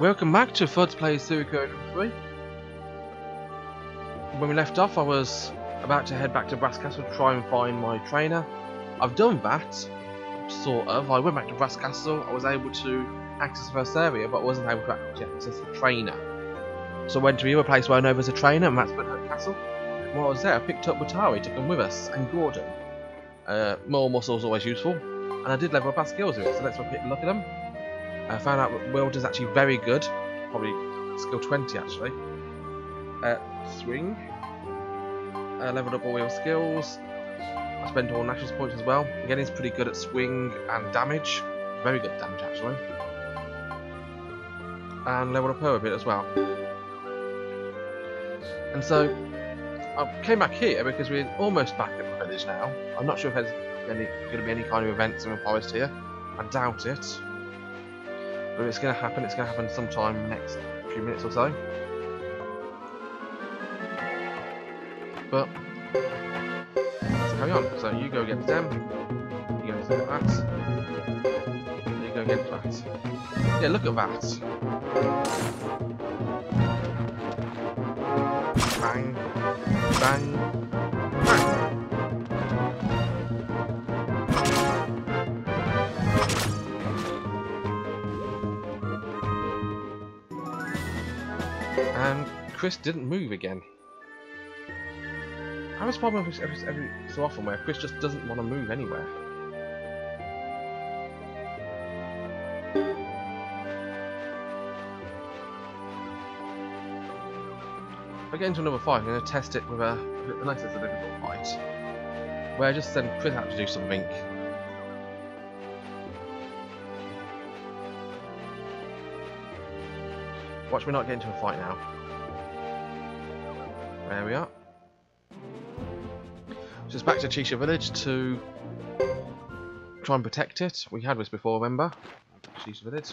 Welcome back to Fred's Plays through Gordon 3. When we left off, I was about to head back to Brass Castle to try and find my trainer. I've done that, sort of. I went back to Brass Castle, I was able to access the first area, but I wasn't able to actually access the trainer. So I went to the other place where I know there's a trainer, and that's Iron Head Castle. And while I was there, I picked up Watari, took him with us, and Gordon. More muscle is always useful, and I did level up our skills with it, so let's have a look at them. I found out Wilder's actually very good, probably skill 20 actually. Swing. Leveled up all your skills. I spent all Nash's points as well. Again, he's pretty good at swing and damage. Very good damage actually. And leveled up her a bit as well. And so, I came back here because we're almost back at the village now. I'm not sure if there's going to be any kind of events in the forest here. I doubt it. But it's going to happen, sometime next few minutes or so. But let's carry on. So you go against them, you go against that, you go against that. Yeah, look at that. Bang, bang, bang. And Chris didn't move again. I have a problem with this every so often where Chris just doesn't want to move anywhere. If I get into another fight, I'm going to test it with a nice little difficult fight. Where I just send Chris out to do something. Watch me not get into a fight now. There we are. So it's back to Chisha Village to try and protect it. We had this before, remember? Chisha Village.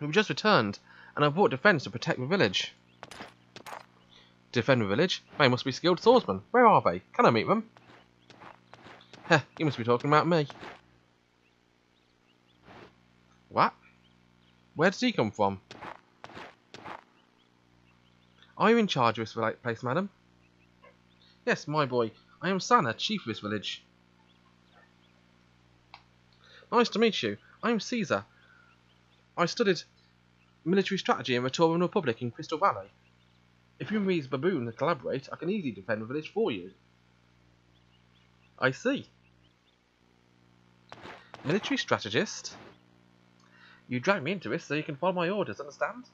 We just returned, and I bought defense to protect the village. Defend the village? They must be skilled swordsmen. Where are they? Can I meet them? Heh, you must be talking about me. What? Where does he come from? Are you in charge of this place, madam? Yes, my boy. I am Sanna, chief of this village. Nice to meet you. I am Caesar. I studied military strategy in the Toran Republic in Crystal Valley. If you and these baboons collaborate, I can easily defend the village for you. I see. Military strategist? You dragged me into this so you can follow my orders, understand?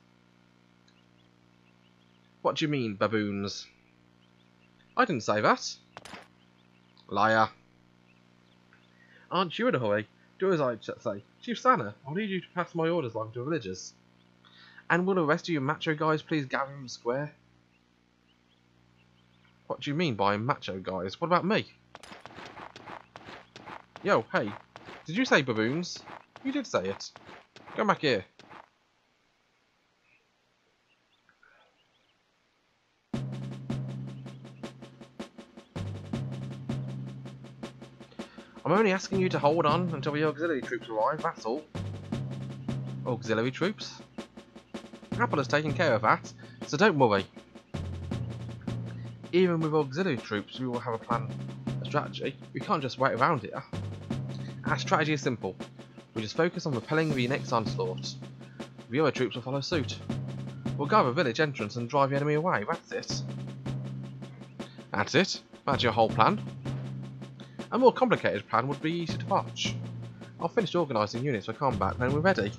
What do you mean, baboons? I didn't say that. Liar. Aren't you in a hurry? Do as I say. Chief Sanna, I'll need you to pass my orders along to the villagers. And will the rest of you macho guys please gather in the square? What do you mean by macho guys? What about me? Yo, hey. Did you say baboons? You did say it. Come back here. I'm only asking you to hold on until the auxiliary troops arrive, that's all. Auxiliary troops? Apple has taken care of that, so don't worry. Even with auxiliary troops, we will have a plan, a strategy. We can't just wait around here. Our strategy is simple. We just focus on repelling the next onslaught. The other troops will follow suit. We'll guard the village entrance and drive the enemy away, that's it. That's it? That's your whole plan? A more complicated plan would be easy to watch. I'll finish organising units for combat when we're ready.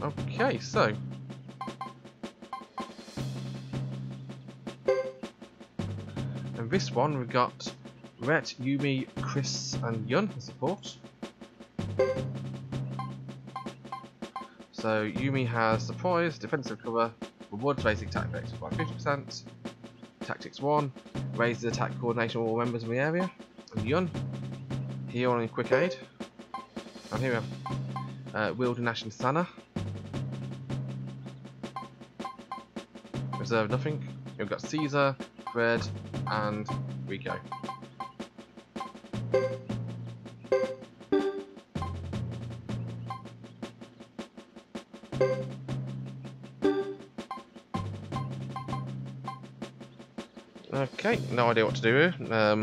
Okay, so... and this one we've got... Rhett, Yumi, Chris, and Yun for support. So Yumi has surprise, defensive cover, rewards basic tactics by 50%, tactics 1, raises attack coordination of all members in the area, and Yun, heal and quick aid. And here we have Wilder, Nash, and Sanna. Reserve nothing. We've got Caesar, Fred, and Rico. Okay, no idea what to do here. I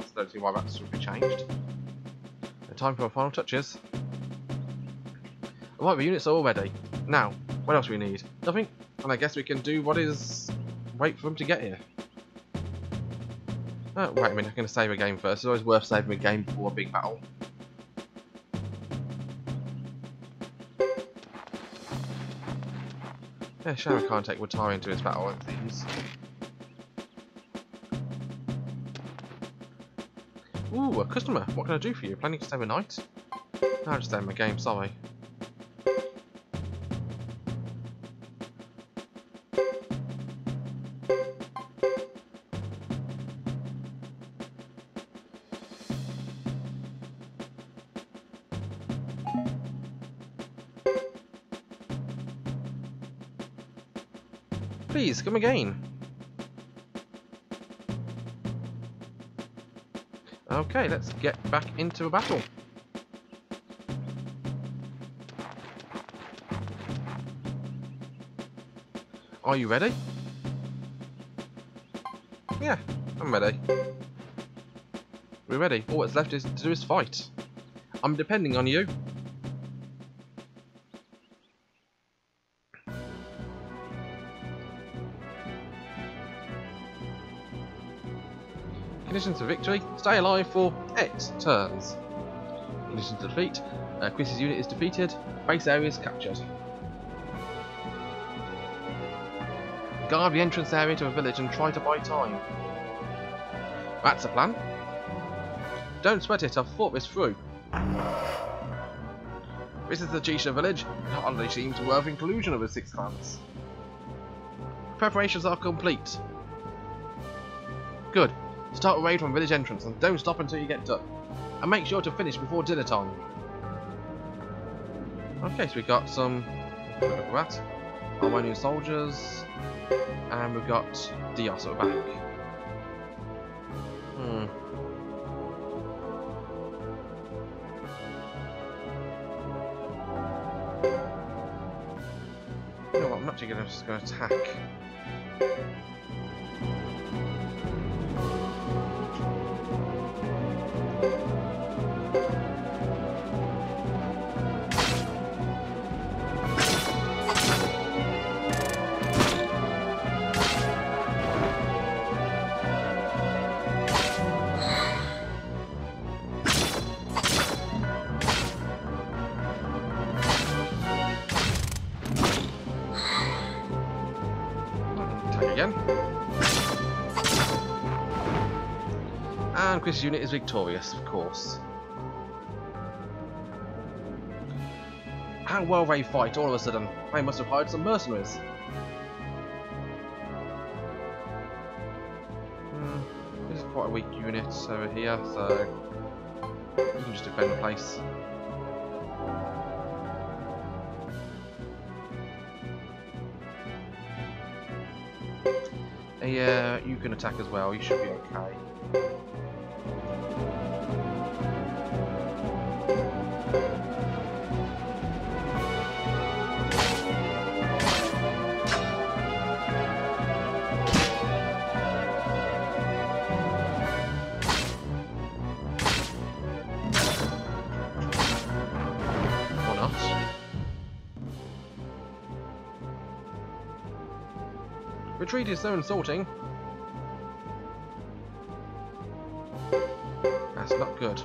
still don't see why that's should be changed. The time for our final touches. Right, the units are all ready. Now, what else do we need? Nothing. And I guess we can do what is... wait for them to get here. Oh, wait a minute, I'm going to save a game first. It's always worth saving a game before a big battle. Yeah, Sharon can't take Watari into his battle, it seems. Ooh, a customer. What can I do for you? Planning to stay overnight? No, I'm just staying my game, sorry. Please, come again. Okay, let's get back into a battle. Are you ready? Yeah, I'm ready. We're ready. All that's left is to do is fight. I'm depending on you. Conditions for victory, stay alive for X turns. Conditions to defeat, Chris's unit is defeated, base area is captured. Guard the entrance area to a village and try to buy time. That's a plan. Don't sweat it, I've thought this through. This is the Chisha village, it hardly seems worth inclusion of the six clans. Preparations are complete. Good. Start a raid from village entrance and don't stop until you get done. And make sure to finish before dinner time. Okay, so we got some... our new soldiers. And we've got Dios at the back. You know what, I'm actually just going to attack. This unit is victorious, of course. How well they fight all of a sudden. They must have hired some mercenaries. This is quite a weak unit over here, so you can just defend the place. Yeah, you can attack as well, you should be okay. Retreat is so insulting. That's not good.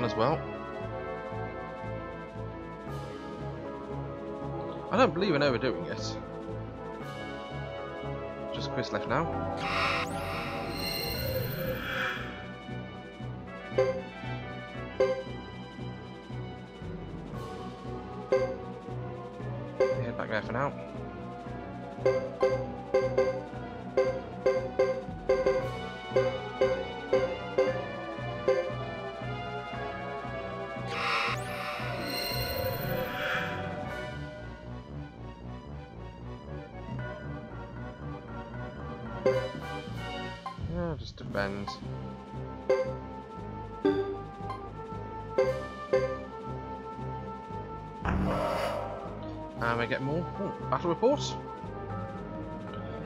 gun as well. I don't believe in overdoing it. Just Chris left now. Head back there for now. Defend. And we get more battle reports.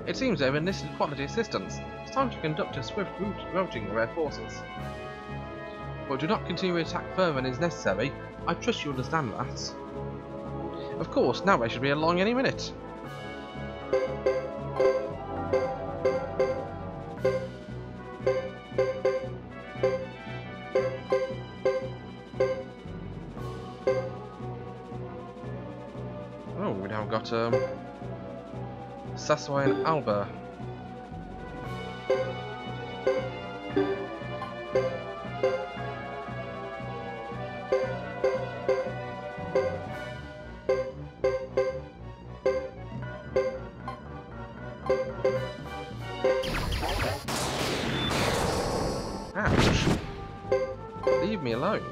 It seems they've enlisted quality assistance. It's time to conduct a swift routing of their forces. But do not continue to attack further than is necessary. I trust you understand that. Of course, now they should be along any minute. Sasoi and Alba. Ouch. Leave me alone.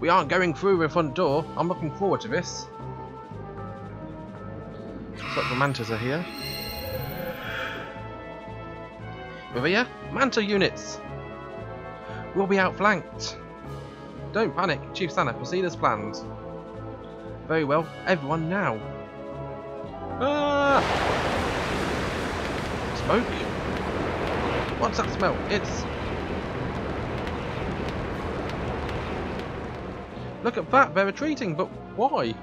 We aren't going through the front door. I'm looking forward to this. But the Mantas are here. Revere, Manta units! We'll be outflanked. Don't panic, Chief Sanna, proceed as planned. Very well, everyone now. Ah! Smoke? What's that smell? It's... Look at that, they're retreating, but why?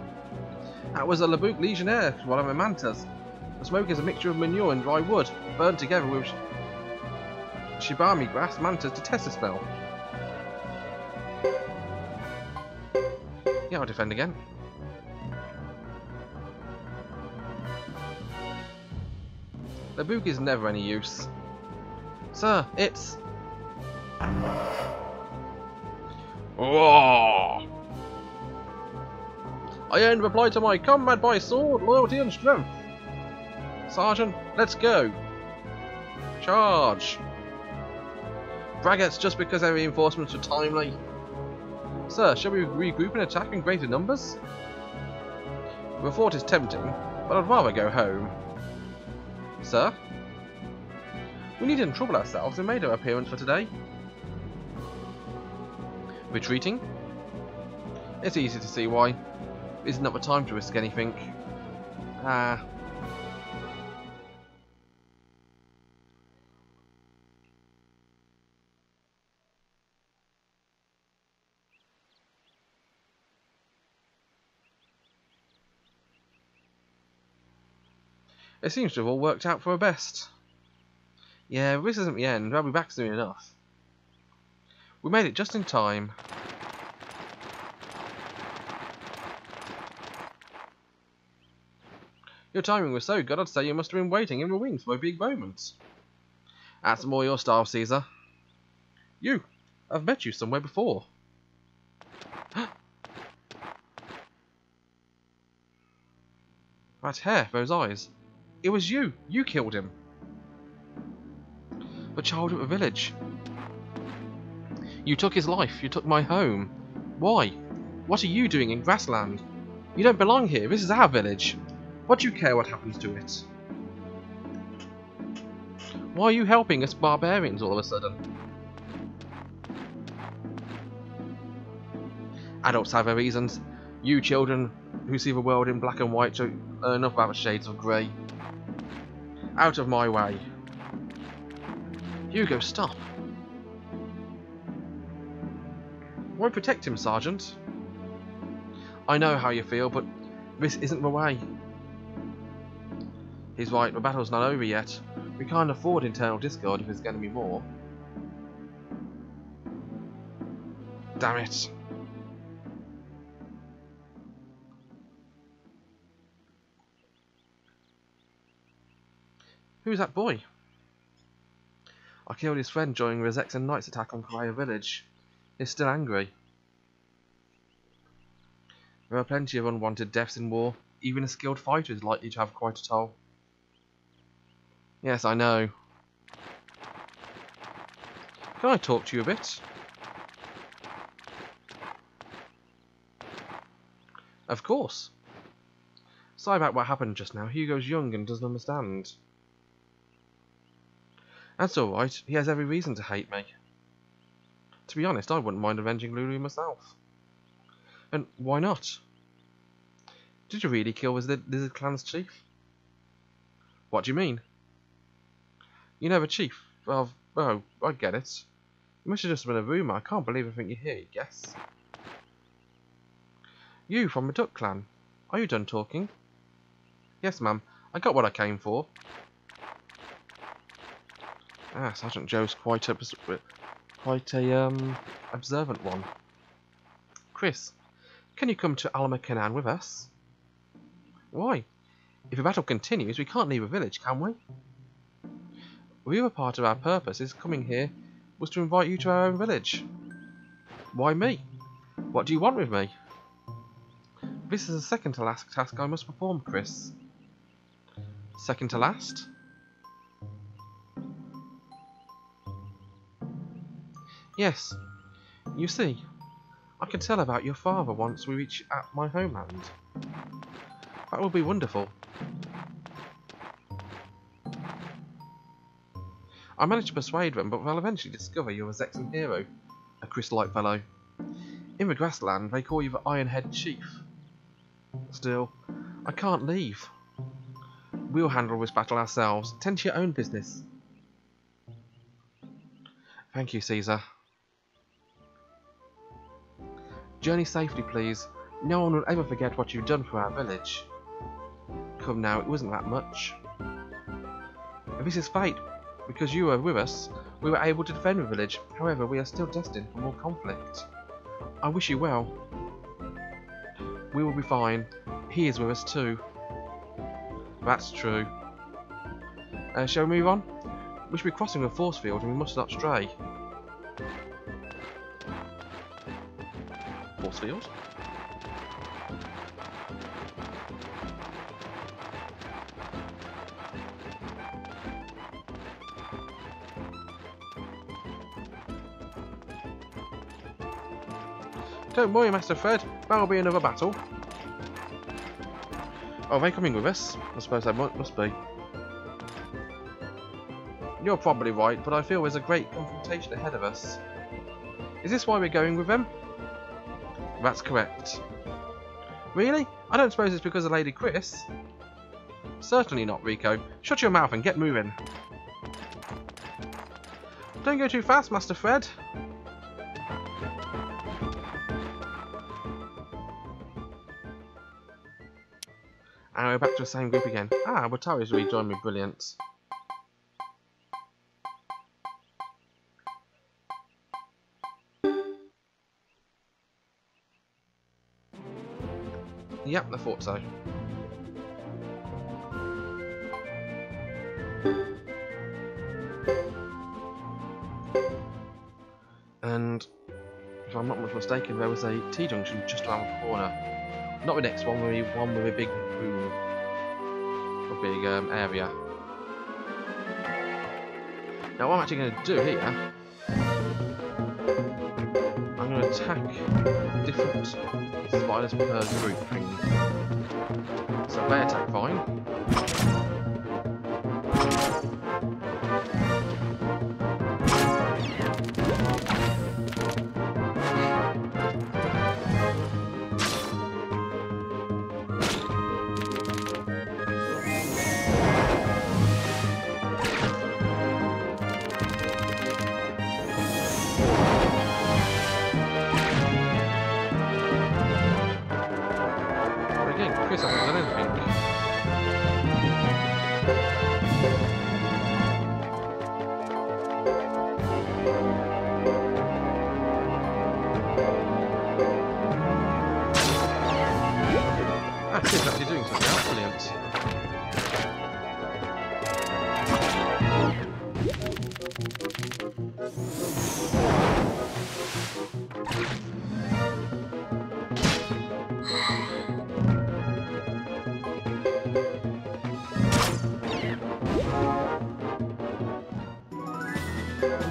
That was a Labuc legionnaire, one of the Mantas. The smoke is a mixture of manure and dry wood, burned together with Shibami grass. Mantas detest the smell. Yeah, I'll defend again. Labuc is never any use. Sir, it's... Whoa! I earned reply to my combat by sword, loyalty and strength. Sergeant, let's go. Charge. Braggarts just because their reinforcements were timely. Sir, shall we regroup and attack in greater numbers? The fort is tempting, but I'd rather go home. Sir? We needn't trouble ourselves and made our appearance for today. Retreating? It's easy to see why. Is not the time to risk anything. It seems to have all worked out for the best. Yeah, this isn't the end. I'll be back soon enough. We made it just in time. Your timing was so good, I'd say you must have been waiting in the wings for a big moment. That's more your style, Caesar. You! I've met you somewhere before. That hair, those eyes. It was you! You killed him! The child at the village. You took his life. You took my home. Why? What are you doing in Grassland? You don't belong here. This is our village. What do you care what happens to it? Why are you helping us barbarians all of a sudden? Adults have their reasons. You children who see the world in black and white don't learn enough about the shades of grey. Out of my way. Hugo, stop. Why protect him, Sergeant? I know how you feel, but this isn't the way. He's right, the battle's not over yet. We can't afford internal discord if there's going to be more. damn it. Who's that boy? I killed his friend during the Zexan Knights attack on Chisha Village. He's still angry. There are plenty of unwanted deaths in war. Even a skilled fighter is likely to have quite a toll. Yes, I know. Can I talk to you a bit? Of course. Sorry about what happened just now. Hugo's young and doesn't understand. That's alright. He has every reason to hate me. To be honest, I wouldn't mind avenging Lulu myself. And why not? Did you really kill the Lizard Clan's chief? What do you mean? You know the chief. Well, I get it. It must have just been a rumour. I can't believe everything you hear, you guess. You from the Duck Clan. Are you done talking? Yes, ma'am. I got what I came for. Ah, Sergeant Joe's quite a observant one. Chris, can you come to Alama Canan with us? Why? If the battle continues, we can't leave a village, can we? The other part of our purpose is coming here was to invite you to our own village. Why me? What do you want with me? This is the second to last task I must perform, Chris. Second to last? Yes. You see, I can tell about your father once we reach my homeland. That will be wonderful. I managed to persuade them, but they'll eventually discover you're a Zexan hero, a Chris-like fellow. In the grassland, they call you the Iron Head Chief. Still, I can't leave. We'll handle this battle ourselves. Tend to your own business. Thank you, Caesar. Journey safely, please. No one will ever forget what you've done for our village. Come now, it wasn't that much. This is fate. Because you were with us, we were able to defend the village. However, we are still destined for more conflict. I wish you well. We will be fine. He is with us too. That's true. Shall we move on? We should be crossing a force field and we must not stray. Force field? Don't worry, Master Fred, that'll be another battle. Oh, are they coming with us? I suppose they must be. You're probably right, but I feel there's a great confrontation ahead of us. Is this why we're going with them? That's correct. Really? I don't suppose it's because of Lady Chris. Certainly not, Rico. Shut your mouth and get moving. Don't go too fast, Master Fred. And we're back to the same group again. Ah, Watari's rejoined me. Brilliant. Yep, I thought so. And if I'm not much mistaken, there was a T-junction just around the corner. Not the next one, the one with a big room. A big area. Now what I'm actually going to do here, I'm going to attack different spiders per group thing. So they attack fine. Chris hasn't done anything.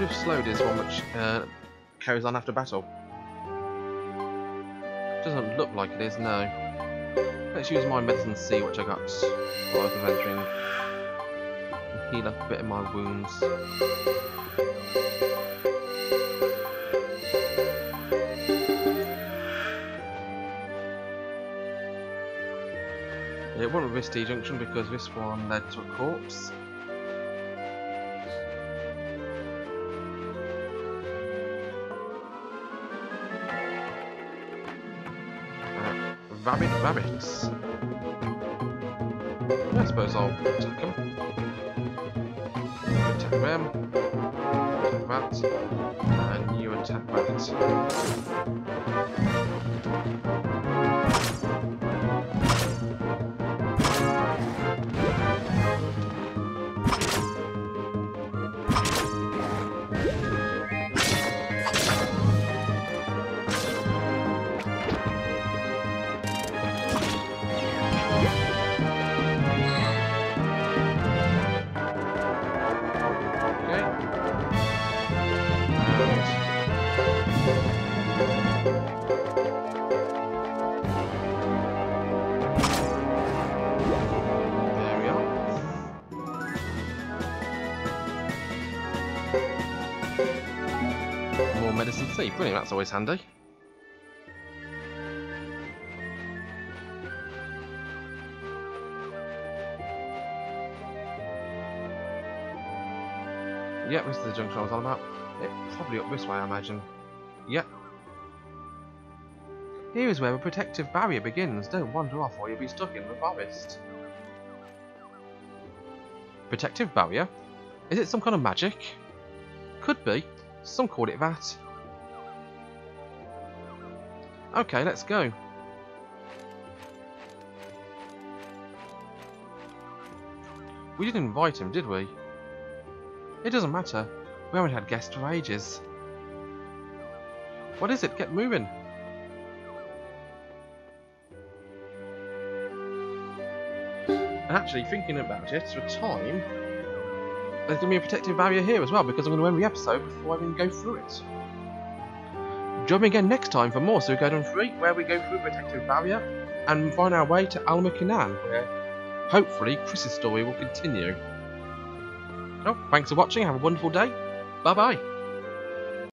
Mode of Slowed is one which carries on after battle. Doesn't look like it is, no. Let's use my medicine C, which I got while I was adventuring. Heal up a bit of my wounds. It wasn't Risty Junction because this one led to a corpse. Rabbits. I suppose I'll attack them. Attack them. Attack that. And you attack Brilliant, that's always handy. Yep, this is the junction I was on about. It's probably up this way, I imagine. Yep. Here is where a protective barrier begins. Don't wander off or you'll be stuck in the forest. Protective barrier? Is it some kind of magic? Could be. Some called it that. Okay, let's go. We didn't invite him, did we? It doesn't matter. We haven't had guests for ages. What is it? Get moving. And actually, thinking about it, for time, there's going to be a protective barrier here as well, because I'm going to end the episode before I even go through it. Join me again next time for more Gordon 3, where we go through protective barrier and find our way to Alama Canan, where hopefully Chris's story will continue. Oh, thanks for watching, have a wonderful day, bye bye!